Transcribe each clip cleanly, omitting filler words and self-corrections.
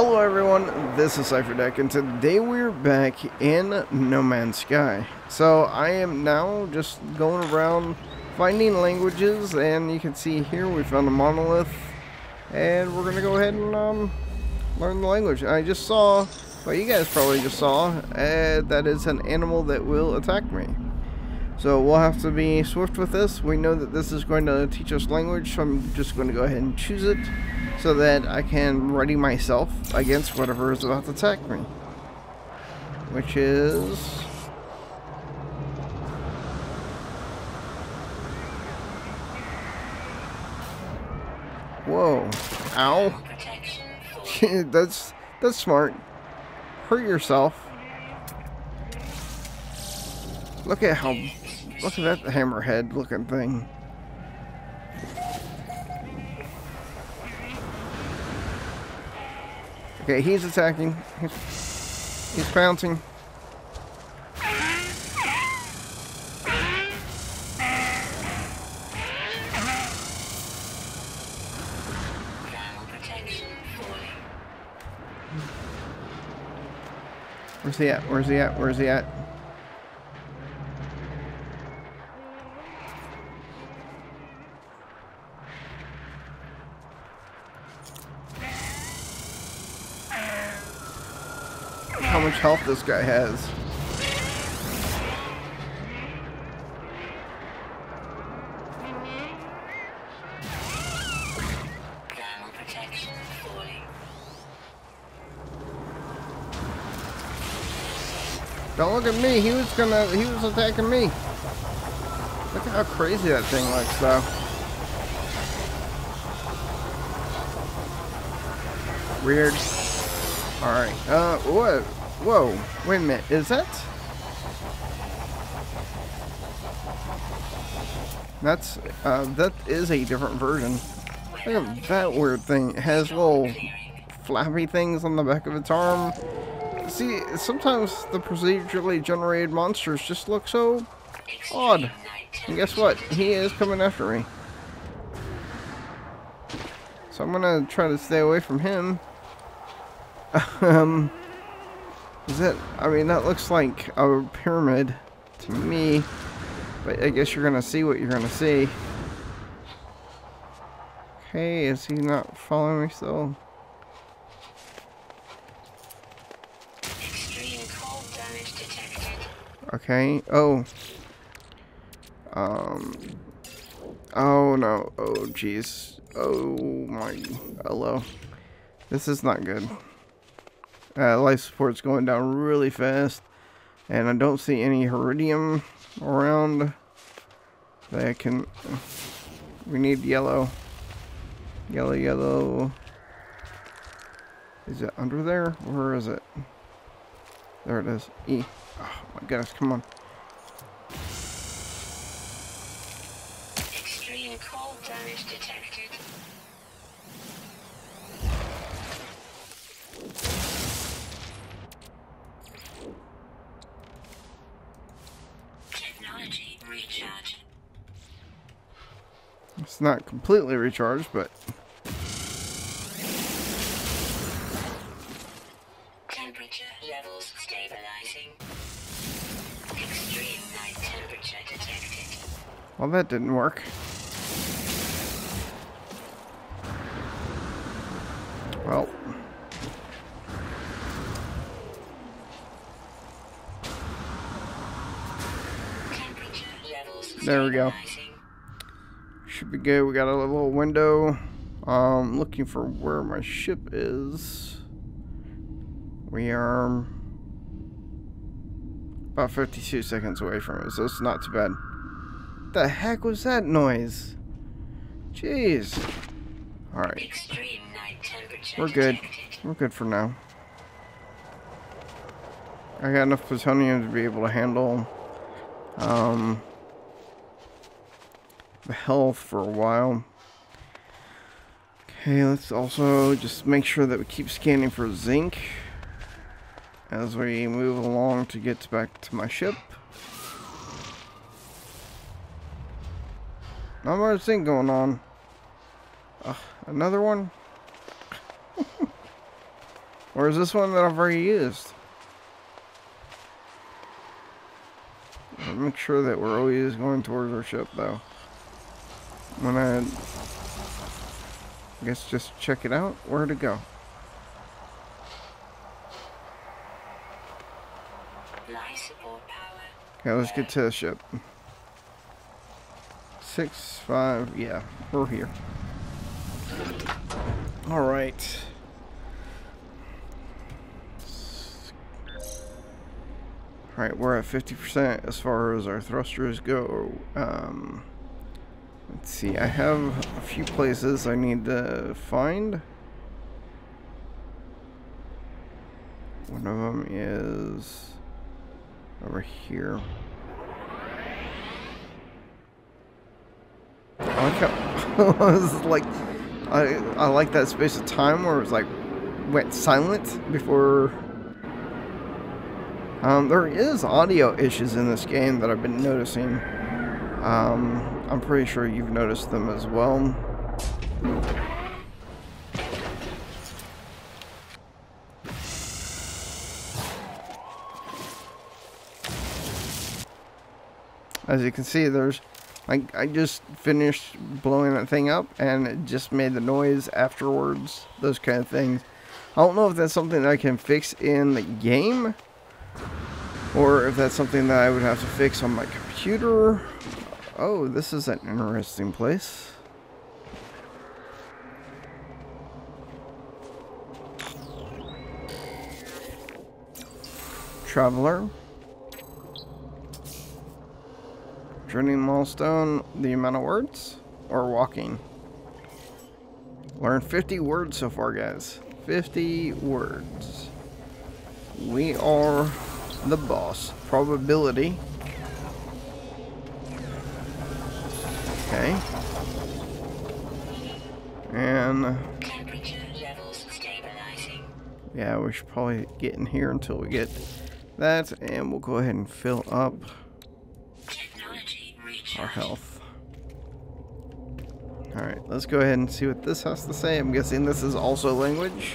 Hello everyone, this is Cipher Deck, and today we're back in No Man's Sky. So I am now just going around finding languages, and you can see here we found a monolith, and we're gonna go ahead and learn the language. I just saw, well, you guys probably just saw, that it's an animal that will attack me. So we'll have to be swift with this. We know that this is going to teach us language, so I'm just going to go ahead and choose it so that I can ready myself against whatever is about to attack me, which is whoa, ow. that's smart. Hurt yourself. Look at that hammerhead looking thing. Okay, he's attacking. He's pouncing. Where's he at? Where's he at? Where's he at? How much health this guy has. Don't look at me, he was attacking me. Look at how crazy that thing looks though. Weird. Alright, what? Whoa, wait a minute, is that? That is a different version. Look at that weird thing. It has little flappy things on the back of its arm. See, sometimes the procedurally generated monsters just look so odd. And guess what? He is coming after me. So I'm gonna try to stay away from him. Is that, I mean, that looks like a pyramid to me, but I guess you're gonna see what you're gonna see. Okay, is he not following me still? Extreme cold damage detected. Okay, oh. Oh no, oh jeez. Oh my, hello. This is not good. Life support's going down really fast, and I don't see any iridium around that I can. We need yellow. Yellow, yellow. Is it under there? Where is it? There it is. E. Oh my gosh, come on. Extreme cold damage detected. It's not completely recharged, but temperature levels stabilizing. Extreme night temperature detected. Well, that didn't work. Well, temperature levels. There we go. Should be good. We got a little window. Looking for where my ship is. We are about 52 seconds away from it, so it's not too bad. What the heck was that noise? Jeez. Alright. We're good. We're good for now. I got enough plutonium to be able to handle the health for a while. Okay, let's also just make sure that we keep scanning for zinc as we move along to get back to my ship. Not much zinc going on. Another one. Or is this one that I've already used? Make sure that we're always going towards our ship, though. When I guess just check it out where to go. Okay, let's get to the ship. 6, 5, yeah, we're here. All right. All right, we're at 50% as far as our thrusters go. Let's see, I have a few places I need to find. One of them is over here. I like how was like, I like that space of time where it was like went silent before. There is audio issues in this game that I've been noticing. I'm pretty sure you've noticed them as well. As you can see, there's like, I just finished blowing that thing up and it just made the noise afterwards, those kind of things. I don't know if that's something that I can fix in the game, or if that's something that I would have to fix on my computer. Oh, this is an interesting place. Traveler. Journeying milestone, the amount of words, or walking. Learned 50 words so far, guys. 50 words. We are the boss. Probability. Okay. And temperature levels stabilizing. Yeah, we should probably get in here until we get that, and we'll go ahead and fill up our health. All right, let's go ahead and see what this has to say. I'm guessing this is also language.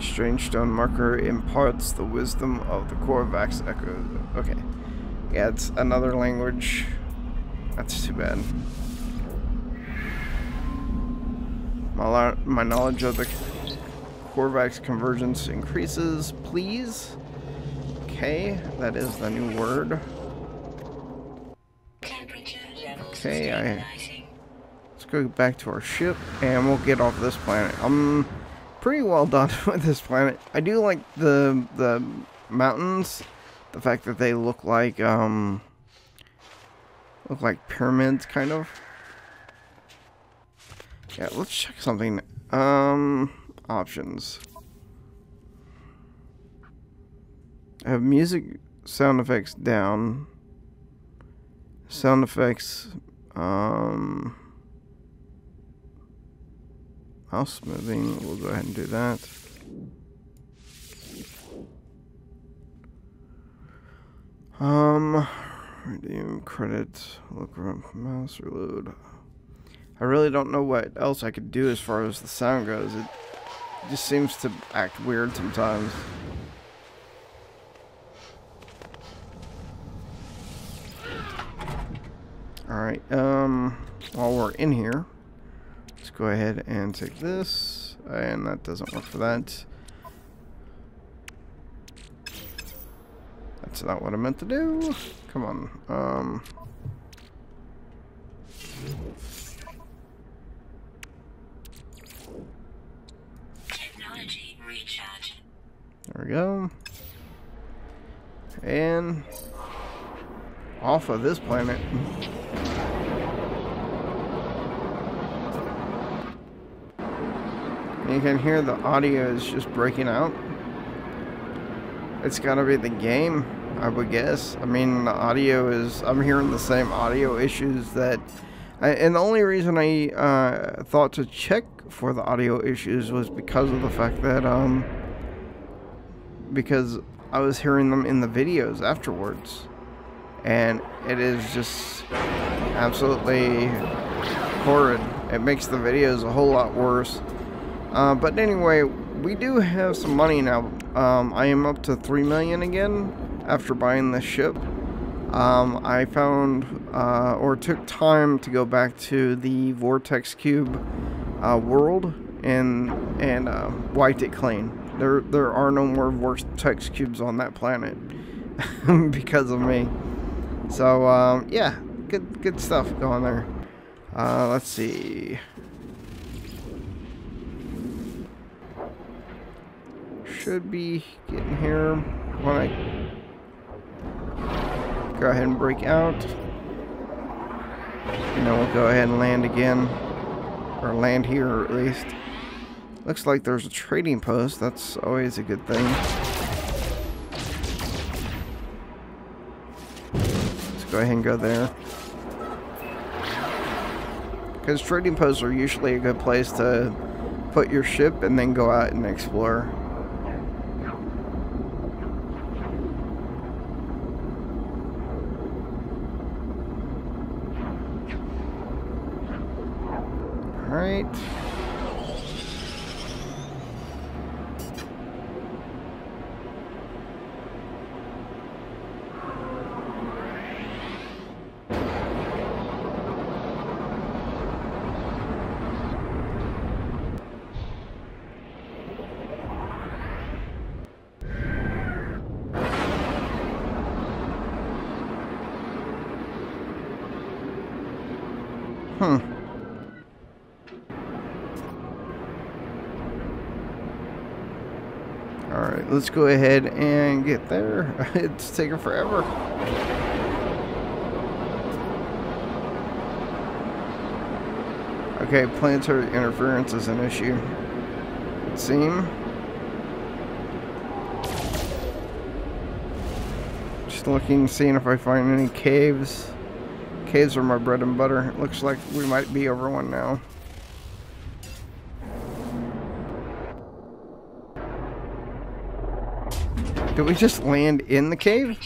Strange stone marker imparts the wisdom of the Korvax echo. Okay. Yeah, it's another language. That's too bad. My knowledge of the Korvax convergence increases. Please. Okay, that is the new word. Okay, let's go back to our ship and we'll get off this planet. I'm pretty well done with this planet. I do like the mountains, the fact that they look like pyramids, kind of. Yeah, let's check something. Options. I have music sound effects down. Sound effects. Mouse moving, we'll go ahead and do that. Redeem credit, look around, mouse reload. I really don't know what else I could do as far as the sound goes. It just seems to act weird sometimes. Alright, while we're in here, let's go ahead and take this, and that doesn't work for that. That's not what I meant to do. Come on. Technology recharge. There we go. And off of this planet. You can hear the audio is just breaking out. It's gotta be the game, I would guess. I mean, the audio is, I'm hearing the same audio issues that and the only reason I thought to check for the audio issues was because of the fact that because I was hearing them in the videos afterwards, and it is just absolutely horrid. It makes the videos a whole lot worse. But anyway, we do have some money now. I am up to 3 million again after buying this ship. I found or took time to go back to the Vortex Cube world and wiped it clean. There are no more Vortex Cubes on that planet because of me. So yeah, good stuff going there. Let's see. Should be getting here when I go ahead and break out, and then we'll go ahead and land again, or land here at least. Looks like there's a trading post. That's always a good thing. Let's go ahead and go there, because trading posts are usually a good place to put your ship and then go out and explore. Alright. Alright, let's go ahead and get there. It's taking forever. Okay, planetary interference is an issue, it seems. Just looking, seeing if I find any caves. Caves are my bread and butter. It looks like we might be over one now. Did we just land in the cave?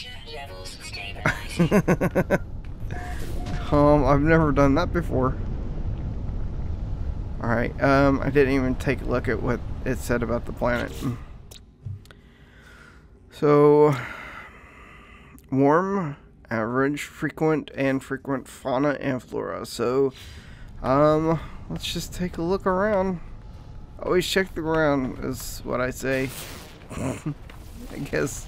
I've never done that before. Alright, I didn't even take a look at what it said about the planet. So, warm, average, frequent, and frequent fauna and flora. So, let's just take a look around. Always check the ground is what I say. I guess.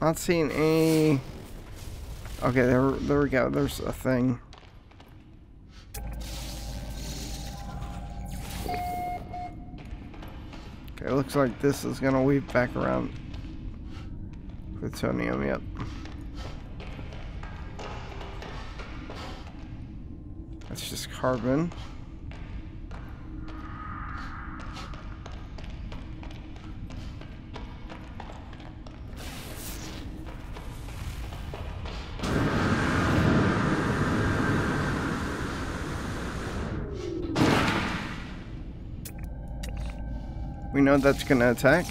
Not seeing any. Okay, there we go. There's a thing. Okay, looks like this is gonna weave back around. Plutonium, yep. That's just carbon. We know that's going to attack.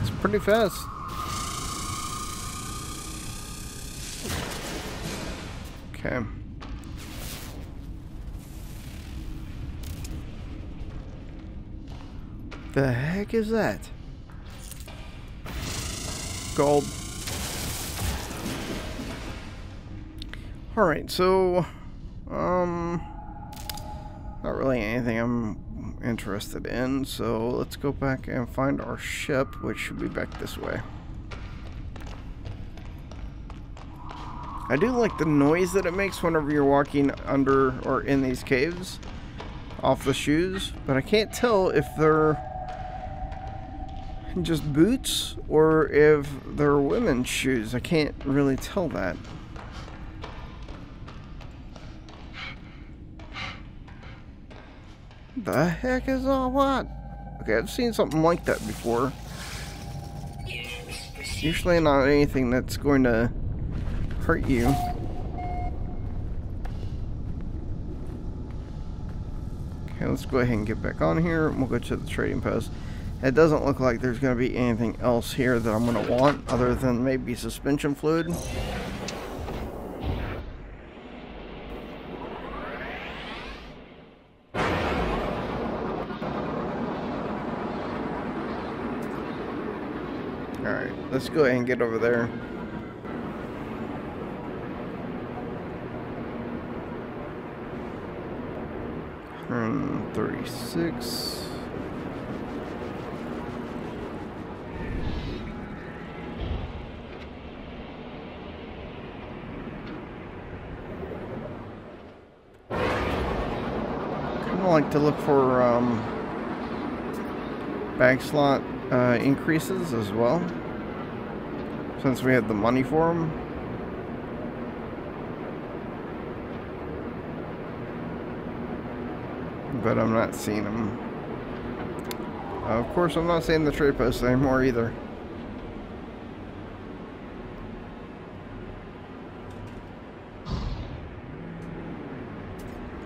It's pretty fast. Okay. The heck is that? Gold. Alright, so not really anything I'm interested in, so let's go back and find our ship, which should be back this way. I do like the noise that it makes whenever you're walking under or in these caves off the shoes, but I can't tell if they're just boots or if they're women's shoes. I can't really tell that. The heck is all that? Okay, I've seen something like that before. Usually not anything that's going to hurt you. Okay, let's go ahead and get back on here, and we'll go to the trading post. It doesn't look like there's going to be anything else here that I'm going to want, other than maybe suspension fluid. Alright, let's go ahead and get over there. Turn 36. Kinda like to look for bag slot increases as well, since we had the money for them. But I'm not seeing them. Of course, I'm not seeing the trade posts anymore either.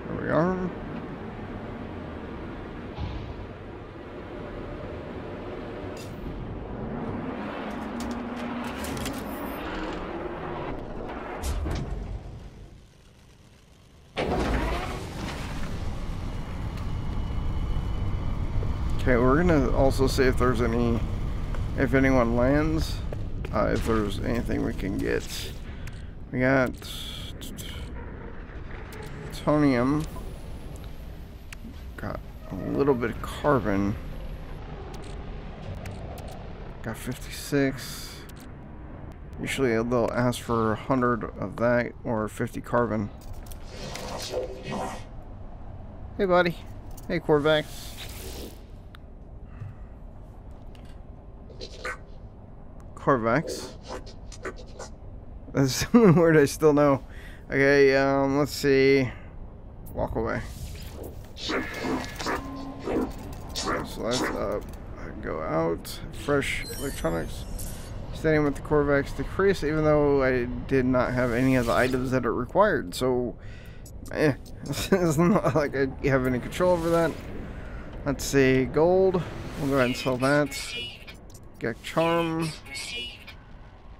There we are. Okay, we're gonna also see if there's any, if anyone lands, if there's anything we can get. We got plutonium, got a little bit of carbon, got 56. Usually they'll ask for 100 of that or 50 carbon. Hey buddy, hey Korvax. Korvax. That's the word I still know. Okay, let's see. Walk away. So that's up. Go out. Fresh electronics. Staying with the Korvax decrease, even though I did not have any of the items that it required. So, it's not like I have any control over that. Let's see. Gold. We'll go ahead and sell that. Get charm,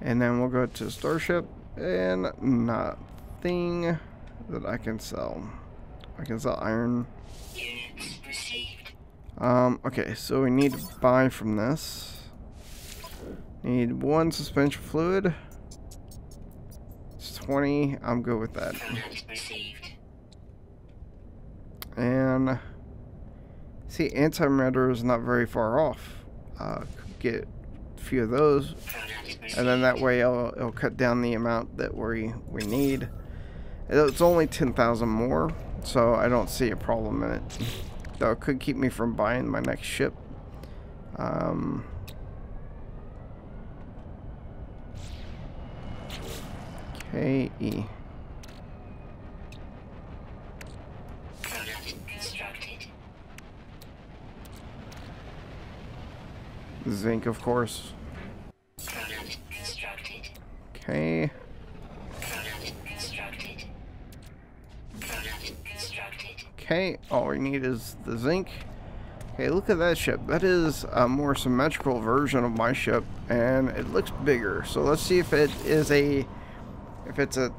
and then we'll go to starship, and nothing that I can sell. I can sell iron. Okay, so we need to buy from this. Need one suspension fluid. It's 20. I'm good with that. And see, antimatter is not very far off. Get a few of those, and then that way it'll cut down the amount that we need. It's only 10,000 more, so I don't see a problem in it. Though it could keep me from buying my next ship. KE. Zinc, of course. Okay. Okay, all we need is the zinc. Hey, look at that ship. That is a more symmetrical version of my ship, and it looks bigger. So let's see if it is if it's a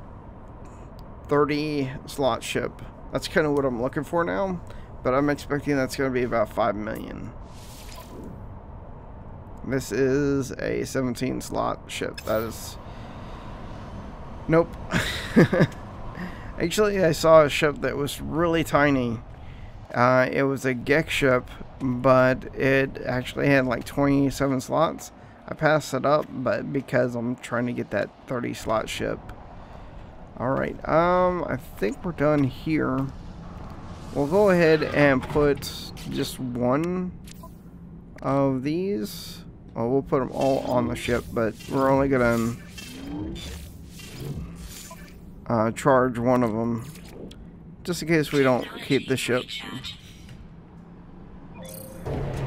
30 slot ship. That's kind of what I'm looking for now, but I'm expecting that's going to be about 5 million. This is a 17 slot ship. That is... Nope. Actually, I saw a ship that was really tiny. It was a Gek ship, but it actually had like 27 slots. I passed it up, but because I'm trying to get that 30 slot ship. Alright, I think we're done here. We'll go ahead and put just one of these. Well, we'll put them all on the ship, but we're only gonna charge one of them, just in case we don't keep the ship.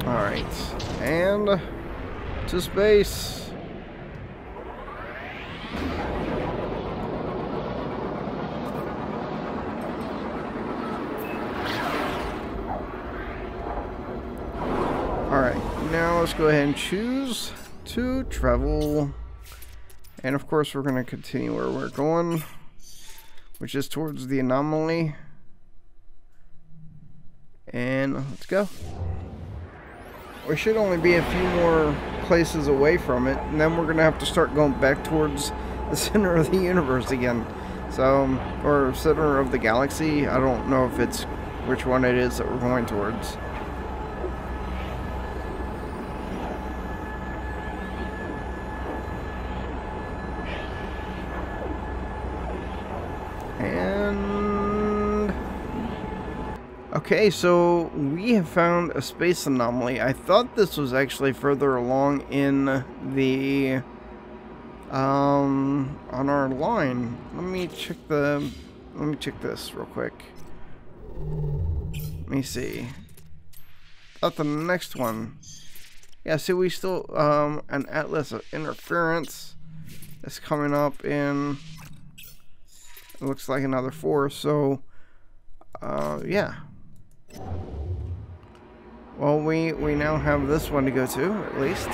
Alright, and to space. Alright, now let's go ahead and choose to travel. And of course we're going to continue where we're going, which is towards the anomaly. And let's go. We should only be a few more places away from it, and then we're going to have to start going back towards the center of the universe again. So, or center of the galaxy. I don't know if it's which one it is that we're going towards. Okay, so we have found a space anomaly. I thought this was actually further along in the on our line. Let me check this real quick. Let me see. Not the next one. Yeah, see, we still an Atlas interference is coming up in. It looks like another 4. So yeah. Well, we now have this one to go to, at least.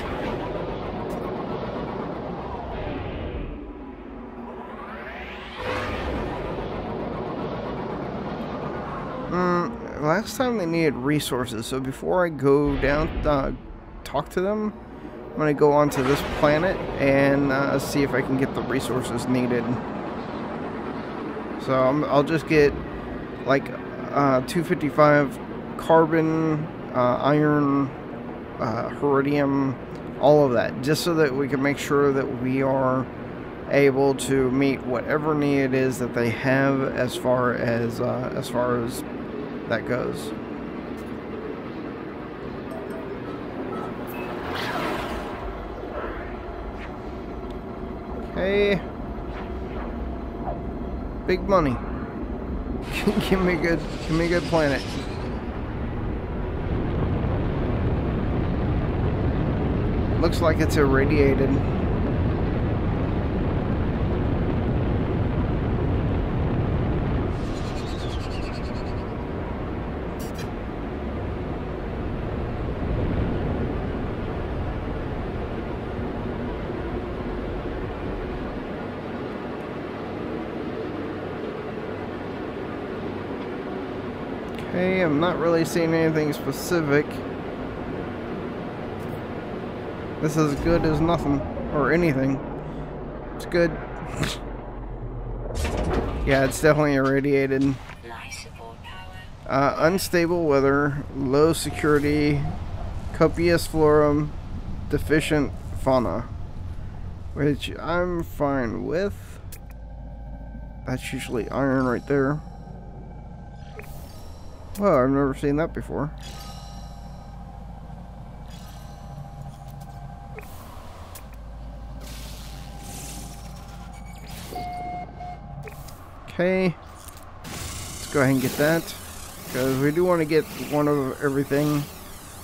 Last time they needed resources, so before I go down talk to them, I'm gonna go onto this planet and see if I can get the resources needed. So I'll just get like 255 carbon, iron, iridium, all of that, just so that we can make sure that we are able to meet whatever need it is that they have as far as that goes. Hey, big money. Give me a good planet. Looks like it's irradiated. Okay, I'm not really seeing anything specific. This is as good as nothing, or anything. It's good. Yeah, it's definitely irradiated. Unstable weather, low security, copious flora, deficient fauna. Which I'm fine with. That's usually iron right there. Well, I've never seen that before. Okay. Let's go ahead and get that, because we do want to get one of everything,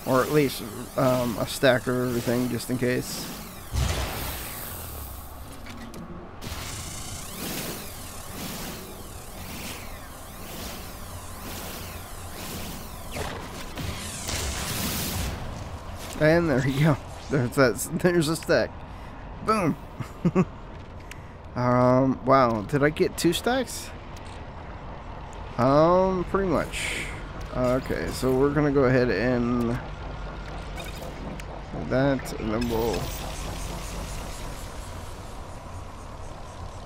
or at least a stack of everything, just in case. And there you go. There's a stack. Boom. Wow. Did I get 2 stacks? Pretty much. Okay, so we're gonna go ahead and that, and then we'll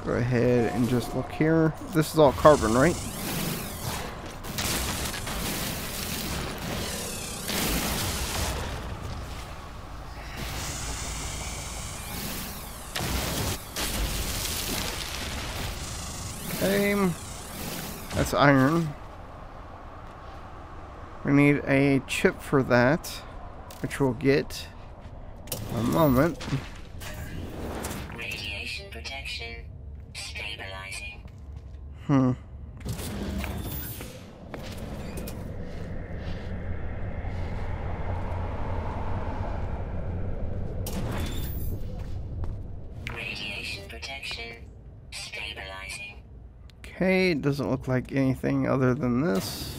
go ahead and just look here. This is all carbon, right? That's iron. We need a chip for that, which we'll get in a moment. Radiation protection stabilizing. protection. Stabilizing. Okay, it doesn't look like anything other than this.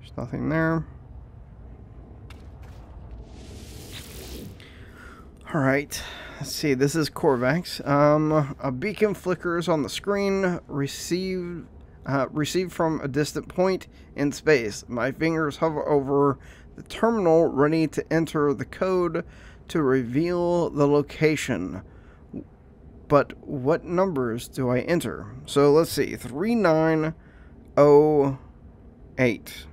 There's nothing there. Alright, let's see, this is Korvax. A beacon flickers on the screen, received from a distant point in space. My fingers hover over the terminal, ready to enter the code to reveal the location. But what numbers do I enter? So let's see, 3908.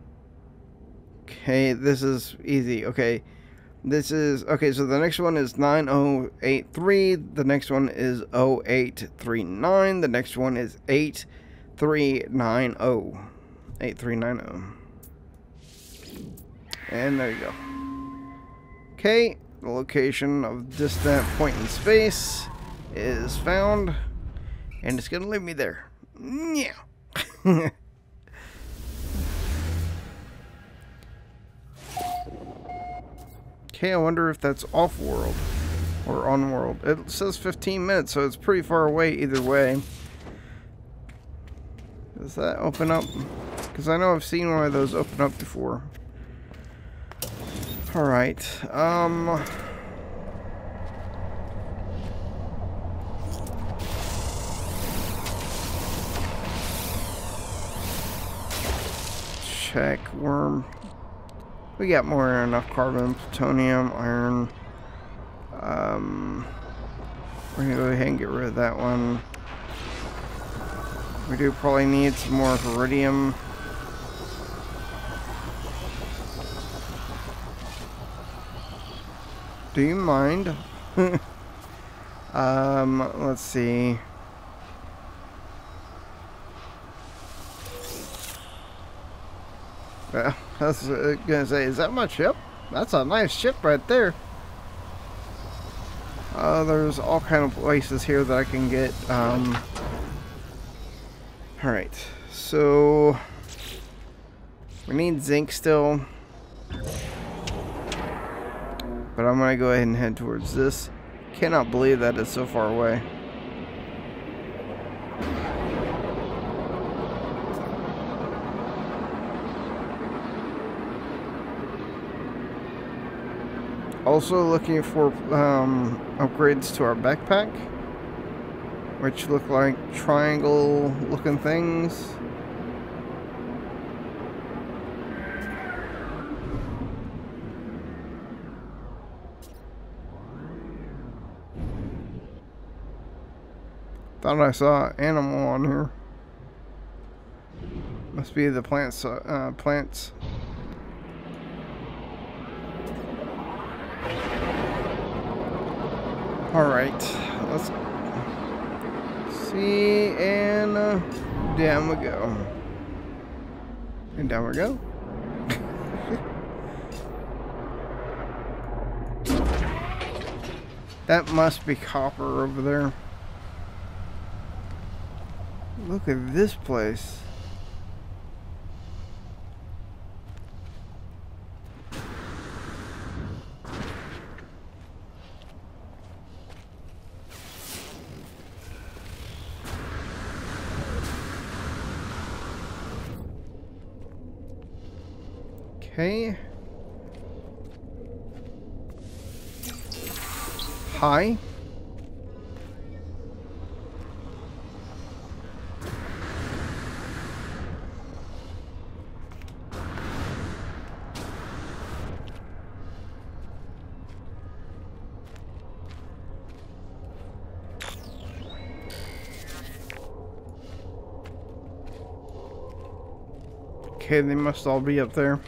Okay, this is easy. Okay, this is, okay, so the next one is 9083, the next one is 0839, the next one is 8390. 8390. And there you go. Okay, the location of distant point in space is found, and it's gonna leave me there. Yeah. Okay, I wonder if that's off world or on world. It says 15 minutes, so it's pretty far away either way. Does that open up? Because I know I've seen one of those open up before. All right. Check worm. We got more than enough carbon, plutonium, iron. We're gonna go ahead and get rid of that one. We do probably need some more iridium. Do you mind? Let's see. Well, I was gonna say, is that my ship? That's a nice ship right there. There's all kind of places here that I can get. All right, so we need zinc still, but I'm gonna go ahead and head towards this. Cannot believe that it's so far away. Also looking for upgrades to our backpack, which look like triangle looking things. Thought I saw an animal on here. Must be the plants. Alright, let's see, and down we go. And down we go. That must be copper over there. Look at this place. Hi. Okay, they must all be up there.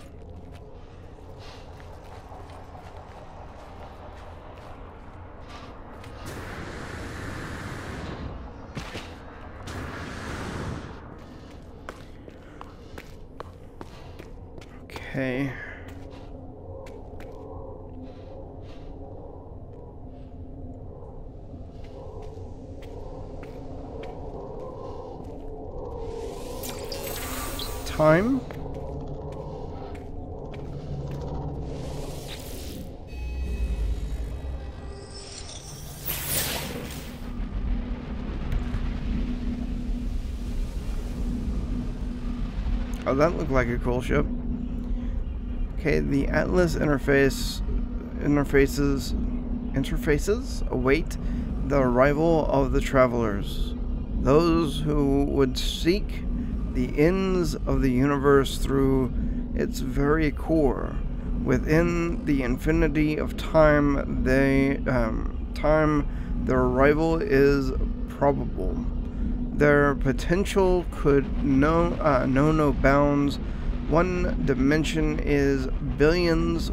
Okay. Time. Oh, that looked like a cool ship. Okay, the Atlas interfaces await the arrival of the travelers, those who would seek the ends of the universe through its very core. Within the infinity of time, their arrival is probable. Their potential could know no bounds. One dimension in billions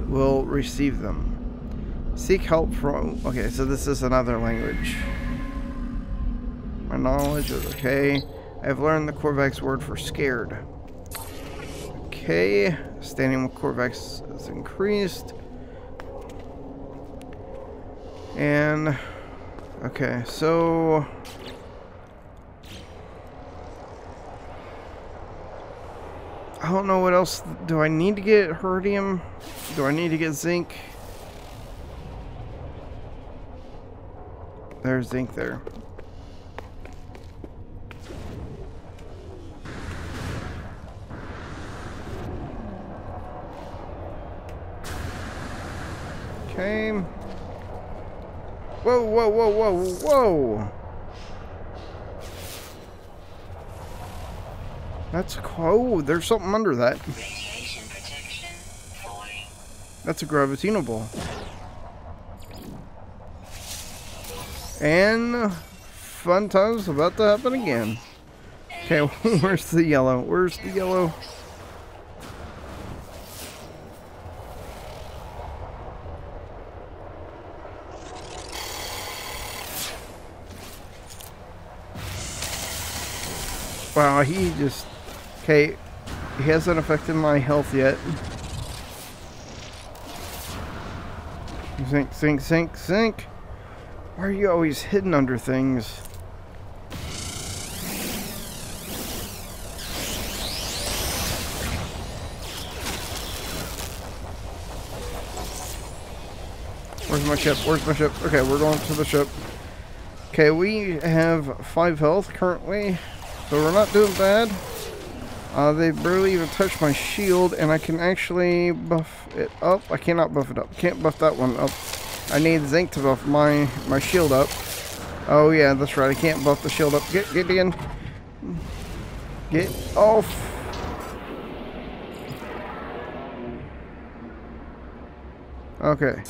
will receive them. Seek help from... Okay, so this is another language. My knowledge is okay. I've learned the Korvax word for scared. Okay, standing with Korvax is increased. And... okay, so... I don't know what else. Do I need to get Heridium? Do I need to get zinc? There's zinc there. Okay. Whoa, whoa, whoa, whoa, whoa! That's cool. Oh, there's something under that. That's a Gravitino ball. And fun times about to happen again. Okay, where's the yellow? Where's the yellow? Wow, he just... okay, he hasn't affected my health yet. Sink, sink, sink, sink. Why are you always hidden under things? Where's my ship? Where's my ship? Okay, we're going to the ship. Okay, we have 5 health currently, so we're not doing bad. They barely even touched my shield, and I can actually buff it up. I cannot buff it up. Can't buff that one up. I need zinc to buff my shield up. Oh yeah, that's right. I can't buff the shield up. Get in. Get off. Okay.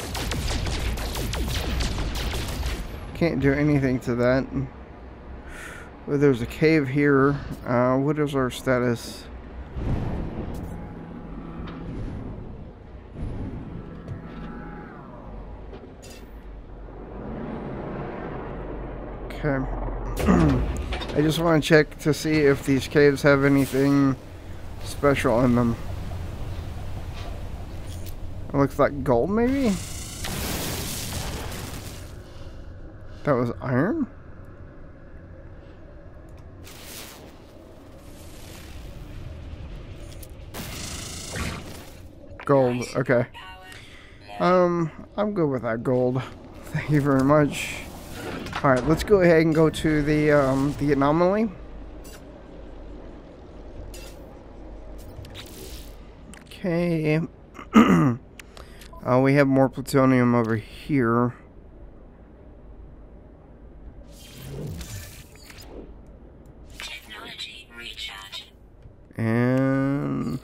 Can't do anything to that. Well, there's a cave here. What is our status? Okay. I just want to check to see if these caves have anything special in them. It looks like gold, maybe? That was iron? Gold, okay. I'm good with that gold. Thank you very much. Alright, let's go ahead and go to the anomaly. Okay. We have more plutonium over here. Technology recharge. And...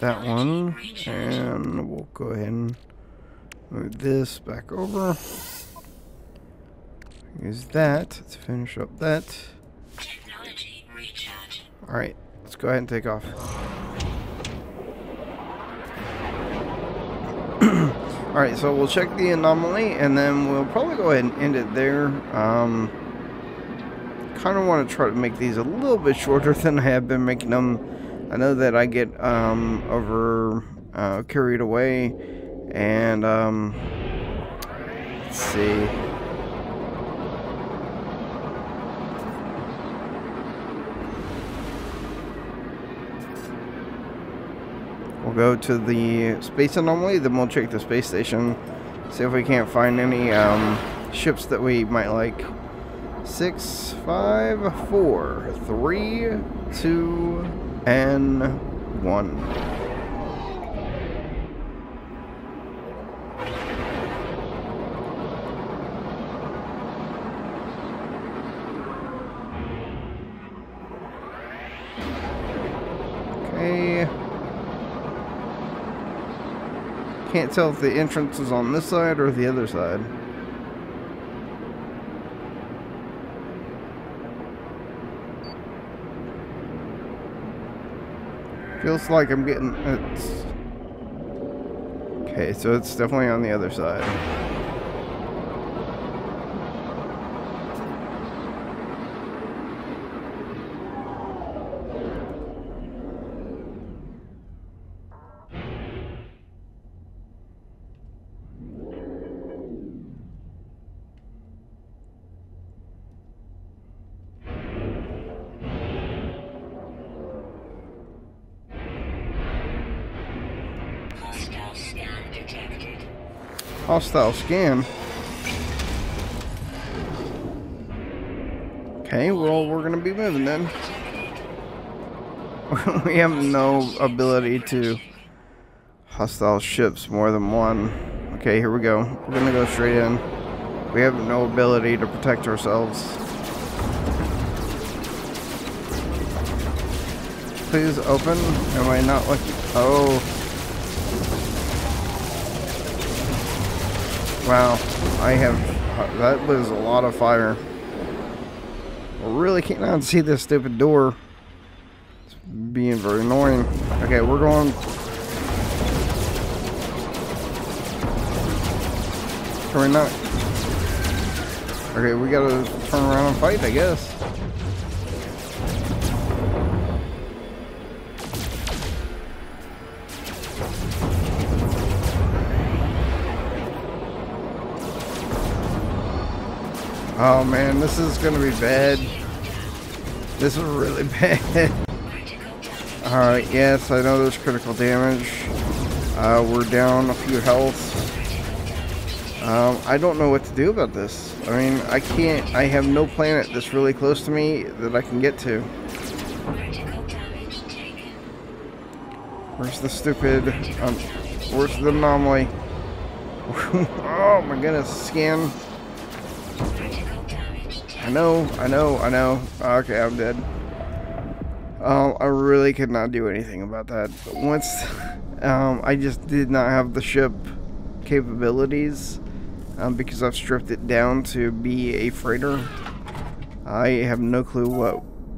that one, and we'll go ahead and move this back over. Use that to finish up that. Technology recharge. All right, let's go ahead and take off. All right, so we'll check the anomaly, and then we'll probably go ahead and end it there. Kind of want to try to make these a little bit shorter than I have been making them. I know that I get carried away, and let's see. We'll go to the space anomaly, then we'll check the space station, see if we can't find any ships that we might like. 6, 5, 4, 3, 2, and 1. Okay. Can't tell if the entrance is on this side or the other side. Feels like I'm getting it's okay, so it's definitely on the other side. Hostile scan. Okay, well, we're gonna be moving then. We have no ability to hostile ships more than one. Okay, here we go. We're gonna go straight in. We have no ability to protect ourselves. Please open. Am I not lucky? Oh. Wow, I have, that was a lot of fire. I really can't not see this stupid door. It's being very annoying. Okay, we're going. Can we not? Okay, we gotta turn around and fight, I guess. Oh man, this is gonna be bad. This is really bad. Alright, yes, I know there's critical damage. We're down a few health. I don't know what to do about this. I mean, I can't, I have no planet that's really close to me that I can get to. Where's the stupid, where's the anomaly? Oh my goodness, scan. I know. Okay, I'm dead. I really could not do anything about that. But once, I just did not have the ship capabilities because I've stripped it down to be a freighter. I have no clue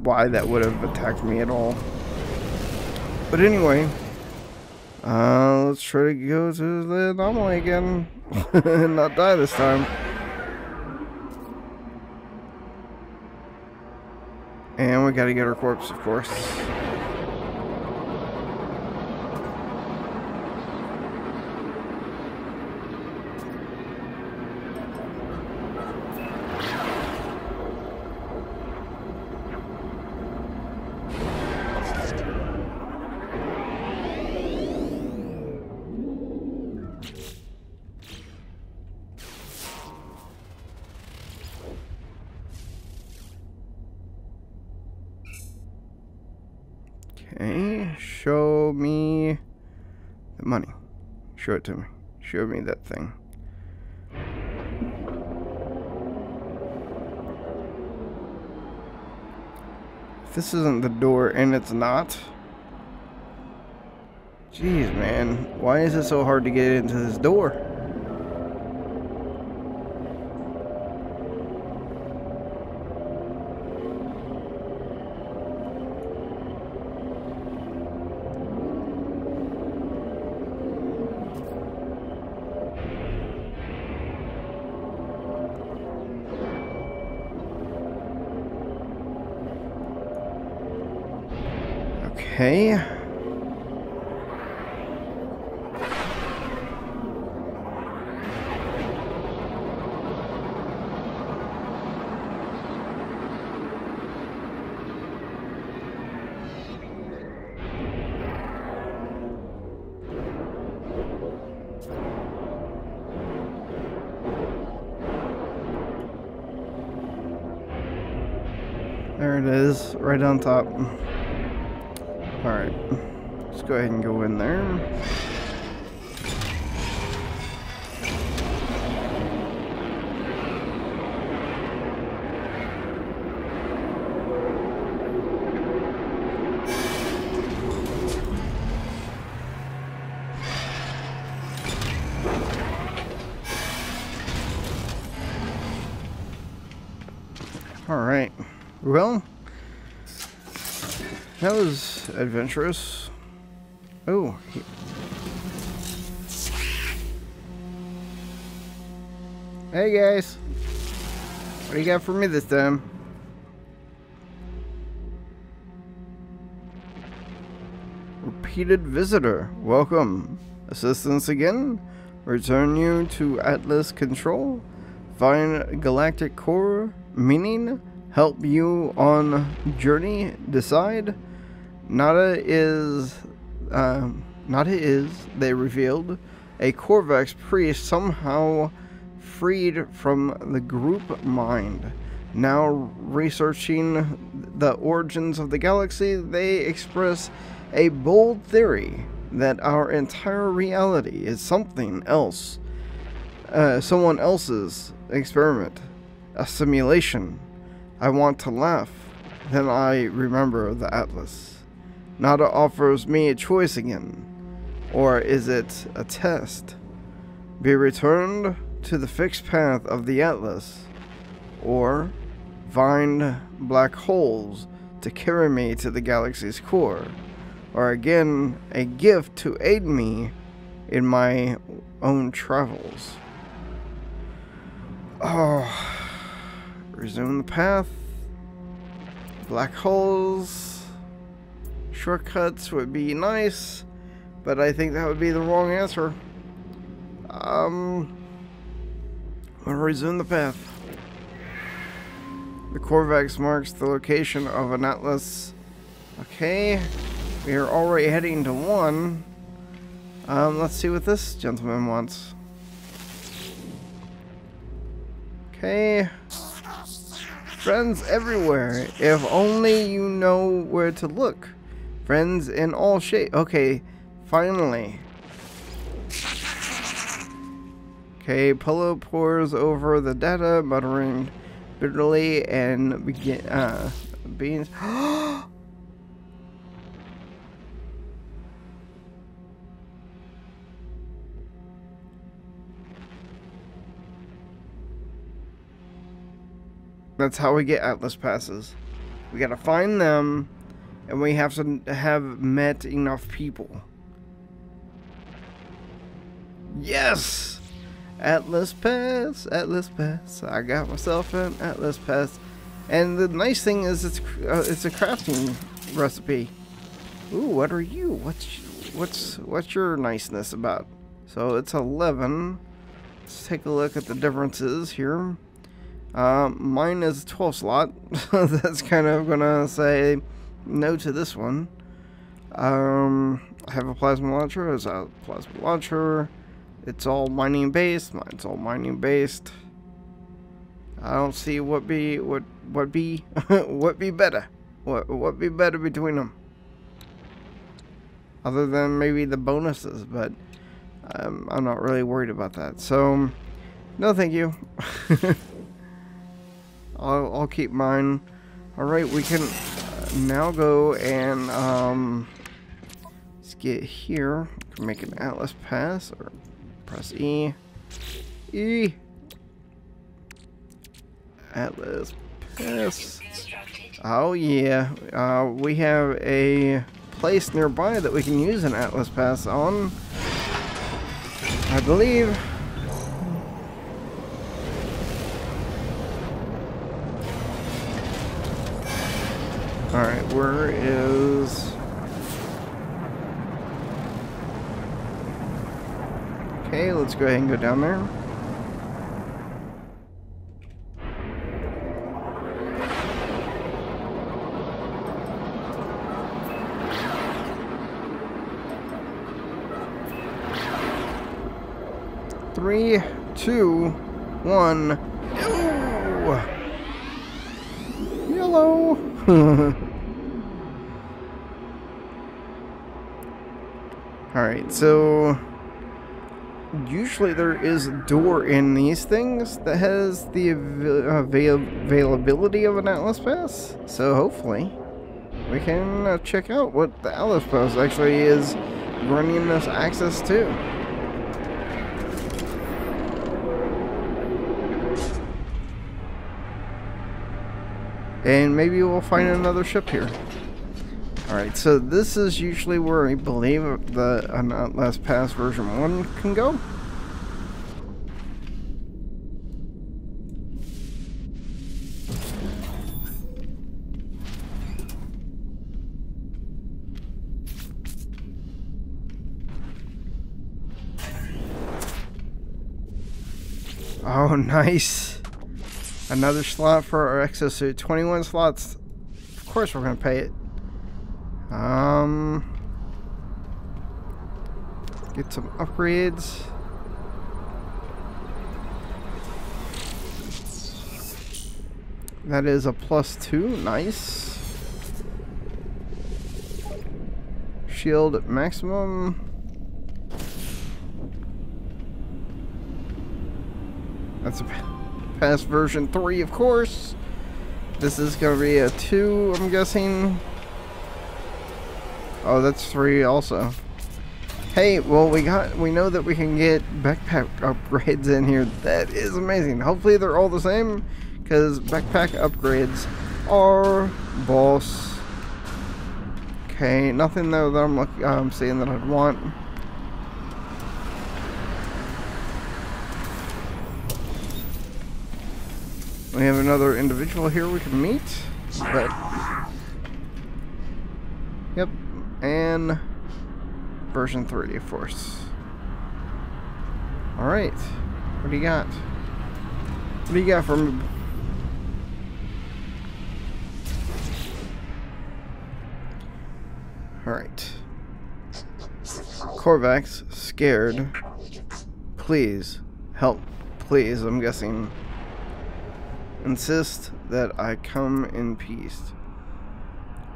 why that would have attacked me at all. But anyway, let's try to go to the anomaly again and not die this time. And we gotta get our corpse, of course. Show me the money. Show it to me. Show me that thing. If this isn't the door, and it's not. Jeez, man. Why is it so hard to get into this door? Okay. it is, right on top. Alright, let's go ahead and go in there. Alright, well, that was adventurous. Oh, hey guys, what do you got for me this time? Repeated visitor, welcome. Assistance again, return you to Atlas control, find galactic core. Meaning, help you on journey, decide. Nada is, they revealed, a Korvax priest somehow freed from the group mind. Now researching the origins of the galaxy, they express a bold theory that our entire reality is something else, someone else's experiment. A simulation. I want to laugh. Then I remember the Atlas. Nada offers me a choice again. Or is it a test? Be returned to the fixed path of the Atlas. Or find black holes to carry me to the galaxy's core. Or again, a gift to aid me in my own travels. Oh. Resume the path, black holes, shortcuts would be nice, but I think that would be the wrong answer. I'm gonna resume the path. The Korvax marks the location of an Atlas. Okay, we are already heading to one. Let's see what this gentleman wants. Okay. Friends everywhere, if only you know where to look. Friends in all shape. Okay, finally. Okay, Polo pours over the data, muttering bitterly, and beans. That's how we get Atlas passes. We gotta find them, and we have to have met enough people. Yes! Atlas Pass, Atlas Pass. I got myself an Atlas Pass. And the nice thing is it's a crafting recipe. Ooh, what are you? What's your niceness about? So it's 11. Let's take a look at the differences here. Mine is a 12 slot. That's kind of gonna say no to this one. I have a plasma launcher. It's a plasma launcher. It's all mining based. Mine's all mining based. I don't see what be better between them, other than maybe the bonuses. But I'm not really worried about that. So no, thank you. I'll keep mine. Alright, we can now go and let's get here. We can make an Atlas pass or press E. E. Atlas pass. Oh yeah. We have a place nearby that we can use an Atlas pass on, I believe. Alright, where is... Okay, let's go ahead and go down there. Three, two, one... Ew! Yellow! Alright, so usually there is a door in these things that has the availability of an Atlas Pass, so hopefully we can check out what the Atlas Pass actually is running us access to. And maybe we'll find another ship here. Alright, so this is usually where I believe the Atlas Pass version 1 can go. Oh, nice. Another slot for our exosuit. 21 slots. Of course we're going to pay it. Get some upgrades. That is a +2. Nice. Shield at maximum. That's a Pass version 3, of course. This is going to be a 2, I'm guessing. Oh, that's 3 also. Hey, well, we know that we can get backpack upgrades in here. That is amazing. Hopefully they're all the same, because backpack upgrades are boss. Okay, nothing though that I'm seeing that I'd want. We have another individual here we can meet, but yep, and version 3, of course. Alright, what do you got? What do you got for me? Alright. Korvax, scared. Please, help, please, I'm guessing. Insist that I come in peace.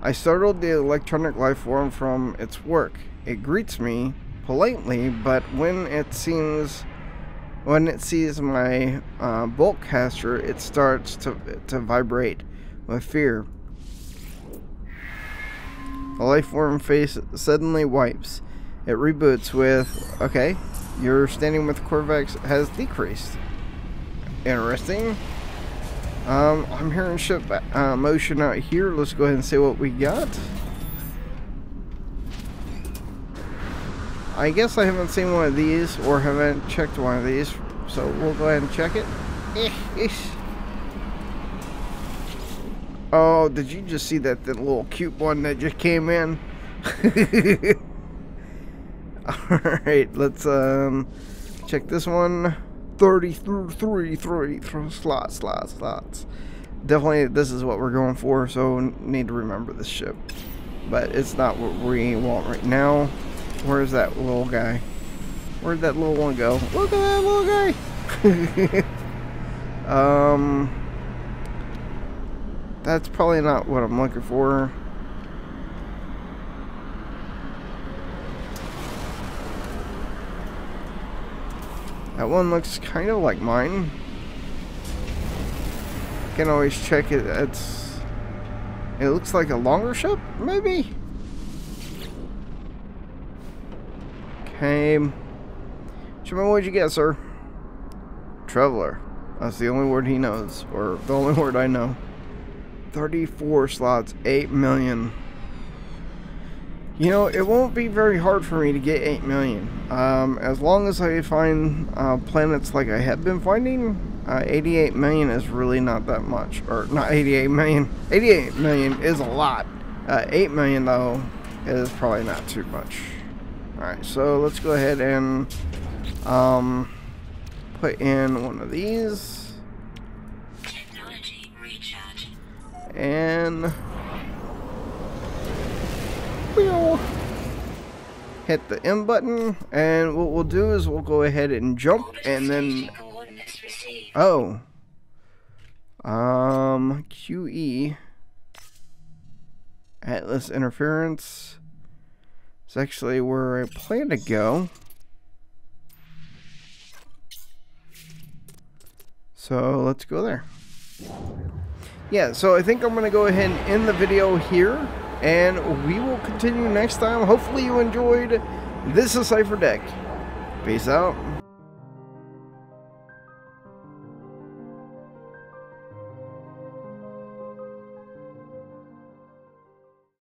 I startled the electronic life form from its work. It greets me politely, but when it sees my bolt caster, it starts to vibrate with fear. The life form face suddenly wipes. It reboots with okay. Your standing with Korvax has decreased. Interesting. I'm hearing ship motion out here. Let's go ahead and see what we got. I guess I haven't seen one of these or haven't checked one of these, so we'll go ahead and check it. Oh, did you just see that little cute one that just came in? Alright, let's check this one. 33 slots. Definitely this is what we're going for, so need to remember this ship. But it's not what we want right now. Where's that little guy? Where'd that little one go? Look at that little guy! That's probably not what I'm looking for. That one looks kind of like mine. Can always check it. It looks like a longer ship, maybe. Okay. Jimmy, what'd you get, sir? Traveler. That's the only word he knows, or the only word I know. 34 slots, 8 million. You know, it won't be very hard for me to get 8 million. As long as I find planets like I have been finding, 88 million is really not that much. Or, not 88 million. 88 million is a lot. 8 million, though, is probably not too much. Alright, so let's go ahead and put in one of these. Technology recharge. And hit the M button, and what we'll do is we'll go ahead and jump, and then QE Atlas interference. It's actually where I plan to go. So let's go there. Yeah, so I think I'm going to go ahead and end the video here, and we will continue next time. Hopefully you enjoyed. This is Cipher Deck. Peace out.